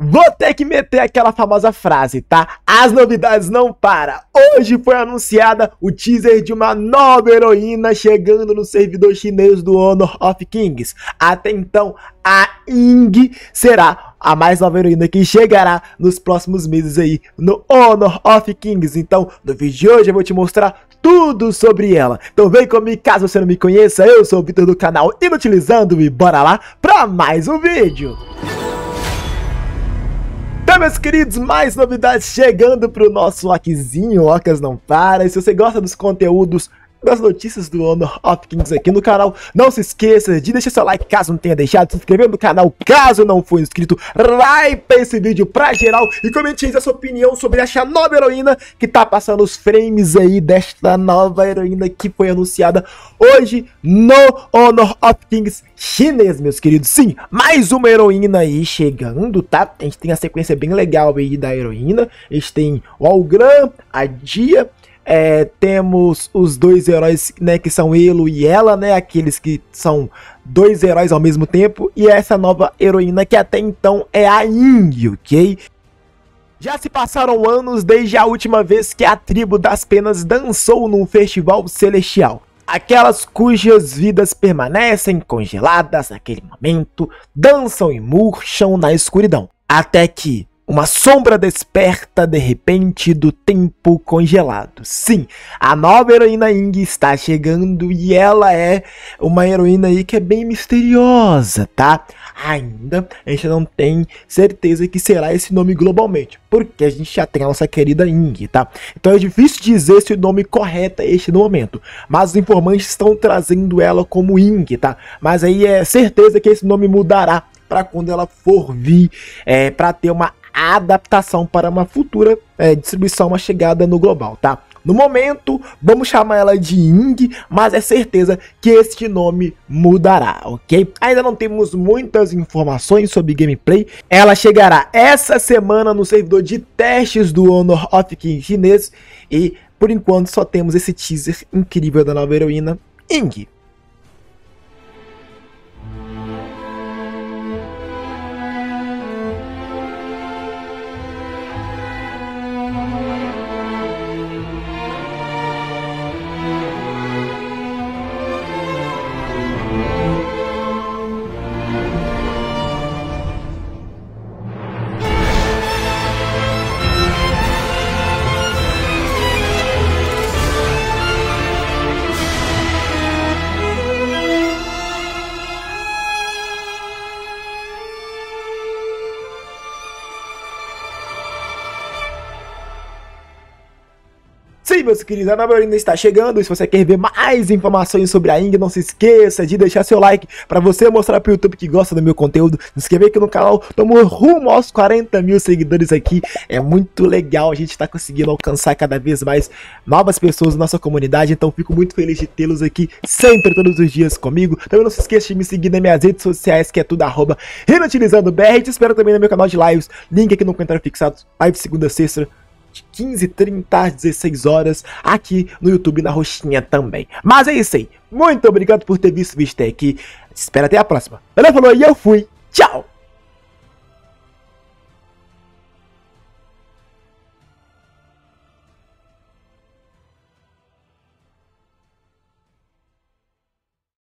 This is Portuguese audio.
Vou ter que meter aquela famosa frase, tá? As novidades não param. Hoje foi anunciada o teaser de uma nova heroína chegando no servidor chinês do Honor of Kings. Até então, a Ying será a mais nova heroína que chegará nos próximos meses aí no Honor of Kings. Então, no vídeo de hoje eu vou te mostrar tudo sobre ela. Então vem comigo, caso você não me conheça, eu sou o Vitor do canal Inutilizando e bora lá pra mais um vídeo. Então, meus queridos, mais novidades chegando para o nosso Oquezinho, Ocas não para. E se você gosta dos conteúdos, das notícias do Honor of Kings aqui no canal, não se esqueça de deixar seu like caso não tenha deixado, se inscrever no canal caso não for inscrito, like para esse vídeo pra geral e comente aí a sua opinião sobre essa nova heroína que tá passando os frames aí desta nova heroína que foi anunciada hoje no Honor of Kings chinês, meus queridos. Sim, mais uma heroína aí chegando, tá? A gente tem a sequência bem legal aí da heroína. A gente tem o Algrim, a Dia. Temos os dois heróis, né, que são ele e ela, né, aqueles que são dois heróis ao mesmo tempo, e essa nova heroína que até então é a Ying, ok? Já se passaram anos desde a última vez que a tribo das penas dançou num festival celestial. Aquelas cujas vidas permanecem congeladas naquele momento, dançam e murcham na escuridão, até que uma sombra desperta de repente do tempo congelado. Sim, a nova heroína Ying está chegando e ela é uma heroína aí que é bem misteriosa, tá? Ainda a gente não tem certeza que será esse nome globalmente, porque a gente já tem a nossa querida Ying, tá? Então é difícil dizer se o nome correto é este no momento, mas os informantes estão trazendo ela como Ying, tá? Mas aí é certeza que esse nome mudará para quando ela for vir, para ter uma adaptação para uma futura distribuição, uma chegada no global, tá? No momento, vamos chamar ela de Ying, mas é certeza que este nome mudará, ok? Ainda não temos muitas informações sobre gameplay. Ela chegará essa semana no servidor de testes do Honor of Kings chinês e, por enquanto, só temos esse teaser incrível da nova heroína, Ying. Sim, meus queridos, a nova heroína está chegando. E se você quer ver mais informações sobre a Ying, não se esqueça de deixar seu like para você mostrar para o YouTube que gosta do meu conteúdo. Se inscrever aqui no canal, estamos rumo aos 40 mil seguidores aqui. É muito legal, a gente está conseguindo alcançar cada vez mais novas pessoas na nossa comunidade. Então fico muito feliz de tê-los aqui sempre, todos os dias comigo. Também não se esqueça de me seguir nas minhas redes sociais, que é tudo @inutilizandobr. Te espero também no meu canal de lives, link aqui no comentário fixado, live segunda, sexta, 15h30 às 16 horas aqui no YouTube, na roxinha também. Mas é isso aí, muito obrigado por ter visto o vídeo até aqui, espero até a próxima. Valeu, falou e eu fui, tchau!